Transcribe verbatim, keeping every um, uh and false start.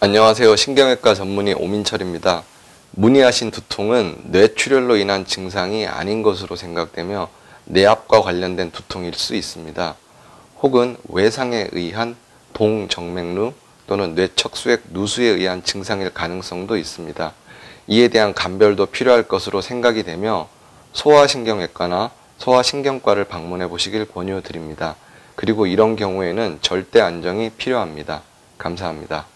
안녕하세요. 신경외과 전문의 오민철입니다. 문의하신 두통은 뇌출혈로 인한 증상이 아닌 것으로 생각되며 뇌압과 관련된 두통일 수 있습니다. 혹은 외상에 의한 동정맥류 또는 뇌척수액 누수에 의한 증상일 가능성도 있습니다. 이에 대한 감별도 필요할 것으로 생각이 되며 소아신경외과나 소아신경과를 방문해 보시길 권유드립니다. 그리고 이런 경우에는 절대 안정이 필요합니다. 감사합니다.